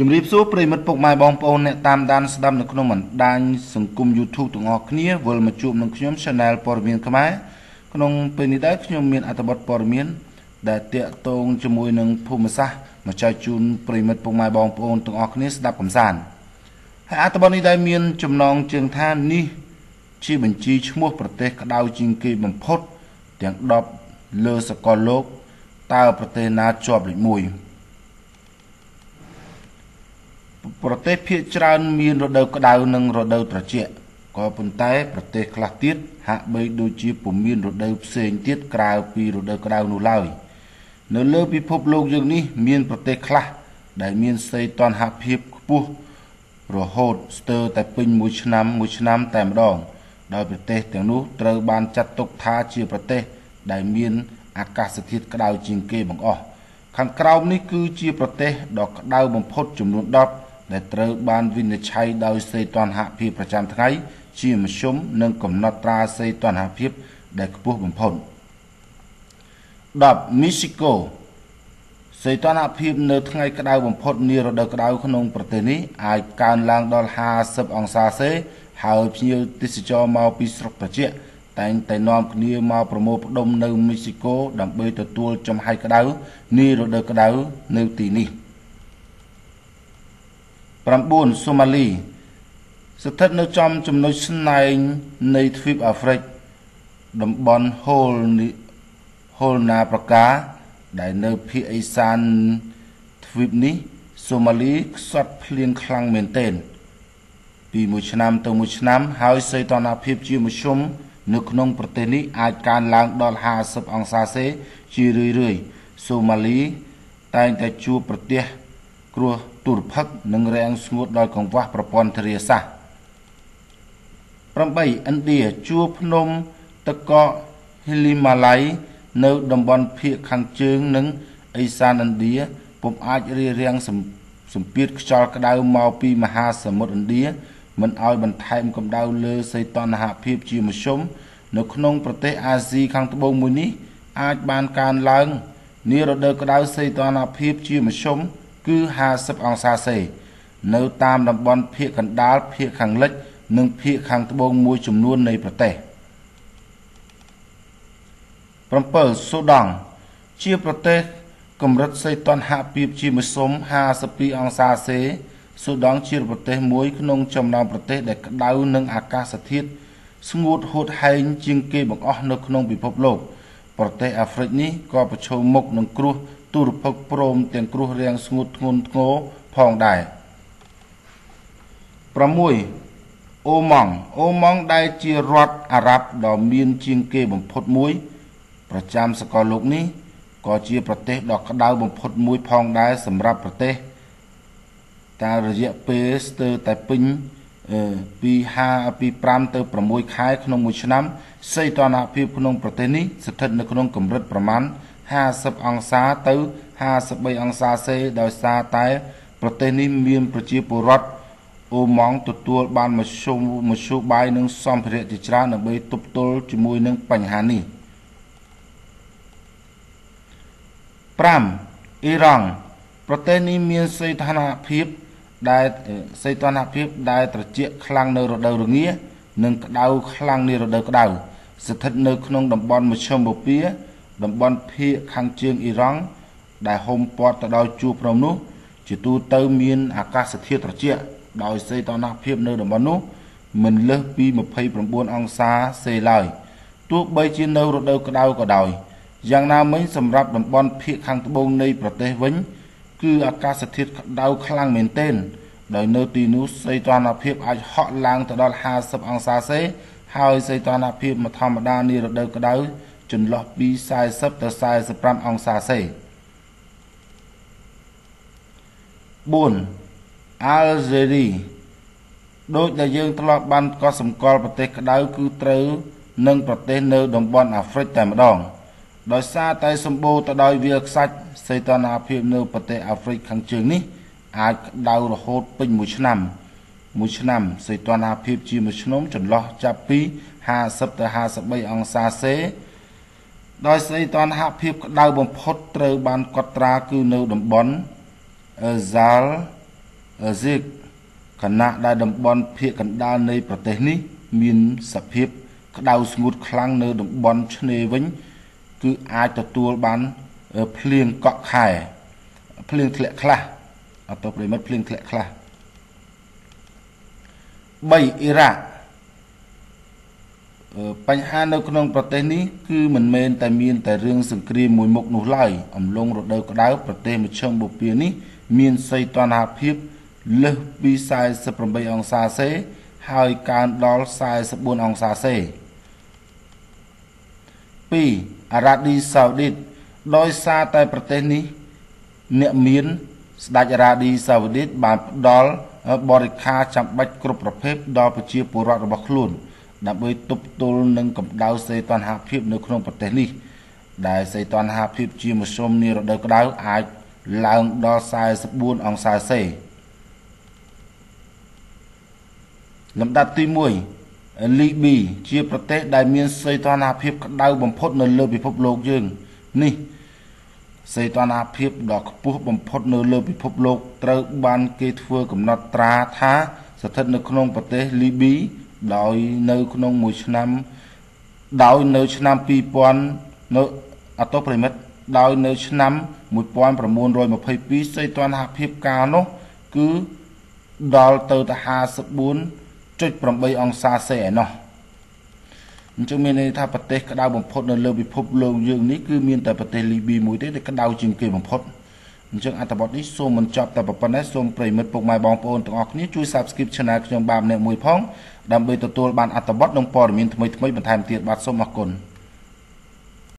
ជំរាបសួរប្រិមិត្តពុកម៉ែបងប្អូនអ្នកតាមដានស្ដាប់នៅក្នុងបណ្ដាញសង្គម ប្រទេសភាគច្រើនមានរដូវក្តៅនិងរដូវត្រជាក់ក៏ប៉ុន្តែប្រទេសខ្លះទៀតហាក់បីដូចជាពុំមានរដូវផ្សេងទៀតក្រៅពីរដូវក្ដៅនោះឡើយ ដែលត្រូវបានវិនិច្ឆ័យដោយសេតនហភាពប្រចាំថ្ងៃជាមធ្យមនិងកំណត់ត្រាសេតនហភាពដែលខ្ពស់បំផុត 9 Somali ស្ថិតនៅចំចំណុចឆ្នៃនៃទ្វីបអាហ្វ្រិកតំបន់ហូលណាប្រកាដែលនៅភាគឦសានទ្វីបនេះ គ្រោះទុរភិក្សនិងរាំងស្ងួតដោយកង្វះប្រព័ន្ធធារាសាស្ត្រ គឺ 50 អង្សាសេ នៅតាមតំបន់ភាគកណ្ដាលភាគខាងលិចនិងភាគខាងត្បូងមួយចំនួននៃប្រទេស 7 សូដង់ ជាប្រទេសកម្រិតសីតុណ្ហភាពជាមធ្យម 52 អង្សាសេ សូដង់ ជាប្រទេសមួយក្នុងចំណោមប្រទេសដែលក្តៅនិងអាកាសធាតុស្ងួតហួតហែងជាងគេបង្អស់នៅក្នុងពិភពលោក ប្រទេសអាហ្វ្រិកនេះក៏ប្រឈមមុខនឹងគ្រោះ ទូរភពព្រមទាំងគ្រោះរាំងស្ងួតធ្ងន់ធ្ងរផងដែរ 6 អូម៉ង់ 50 អង្សាទៅ 53 អង្សាសេ ដោយសារតែប្រទេសនេះមានប្រជាពលរដ្ឋអូម៉ង់ទទួលបានមធ្យោបាយនិងសម្ភារៈជាច្រើនដើម្បីទប់ទល់ជាមួយនឹងបញ្ហានេះ 5 អ៊ីរ៉ង់ប្រទេសនេះមានសីតុណ្ហភាពដែលត្រជាក់ខ្លាំងនៅរដូវរងានិងក្តៅខ្លាំងនៅរដូវក្តៅស្ថិតនៅក្នុងតំបន់មជ្ឈមបូព៌ា តំបន់ភាគខាងជើងអ៊ីរ៉ង់ដែលហុំព័ទ្ធទៅដោយជួរព្រំនោះជាទូទៅមានអាកាសធាតុត្រជាក់ដោយសីតុណ្ហភាពនៅតំបន់នោះមិនលើសពី 29 អង្សាសេឡើយទោះបីជានៅរដូវក្តៅក៏ដោយយ៉ាងណាមិញសម្រាប់តំបន់ភាគខាងត្បូងនៃប្រទេសវិញគឺអាកាសធាតុក្តៅខ្លាំងមែនទែនដោយនៅទីនោះសីតុណ្ហភាពអាចហក់ឡើងទៅដល់ 50 អង្សាសេ ហើយសីតុណ្ហភាពធម្មតានារដូវក្តៅ ចន្លោះពី 40 ទៅ 45 អង្សាសេ 4 អាល់ហ្សេរី ដូចដែលយើងធ្លាប់បានកត់សម្គាល់ប្រទេសក្តៅគឺត្រូវនឹងប្រទេសនៅតំបន់អាហ្វ្រិកតែម្ដង ដោយសារតែសម្បូរទៅដោយវាលខ្សាច់សីតុណ្ហភាពនៅប្រទេសអាហ្វ្រិកខាងជើងនេះអាចក្តៅរហូតពេញមួយឆ្នាំ មួយឆ្នាំសីតុណ្ហភាពជាមធ្យមចន្លោះចាប់ពី 50 ទៅ 53 អង្សាសេ ដោយសីតុណ្ហភាពក្តៅបំផុតត្រូវបានកត់ត្រាគឺនៅតំបន់អេសាល់ Zik Kana Dadam Bon Pick and Dane Protehni means a pip, Klaus Mood Clang no Bon Chneving to add a tool ban a plain cock high, a plain click clap, a problem plain click clap. Bay Iraq Panh An no Knong Protehni, Kuman main Tamin Tarings and Cream will mock no lie, and long road out, Protem Chumbo Peony, mean say ton half hip. Love besides the Prombay on Sase, how can doll size of bone on Sase. P. Aradi Saudit, Loy Sata Proteni, Nemin, Stajaradi Saudit, Bamp doll, a body catch and bite crop of pep, doll cheap or rather bacloon. That way took toll and come down say to half hip no crump proteni. Die say to half hip Jim was shown near the crowd, I long doll size of bone on Sase. Lâm đa tuy mùi Lý bì chia protect đại miên xây toàn hạp hiếp các đau bầm phốt nơi lơ bị phốp lột dương Ní Xây toàn hạp hiếp đó khắp bố bầm phốt nơi lơ bị phốp lột Trâu ban kê thua cầm nọt trá thá Sở thật nơi khôn nông protect lý bí Đói nơi khôn nông mùi chân năm Đói nơi chân năm pi poan Nơi à tốt bởi mất Đói nơi chân năm mùi poan bởi môn rồi mà phây bí xây toàn hạp hiếp ca nó Cứ Đói tờ ta hà sập bốn Chốt bằng bay ông xa xe nó Chúng mình ta bật tế các đau bằng phốt nơi lâu bị phốp lâu dương ní Cứ miên ta bật tế lý bì mùi tế để các đau chìm kì bằng phốt Chúng ta bật đi xô mình chọc ta bật bật nét xô mình mất bọc mai bóng phôn Tụng ọc ní chui subscribe channel trong 3 nệm mùi phong Đàm bây tổ tố bạn ta bật nông phò để mình thầm mấy bản thầm tiệt bát xô mặc cồn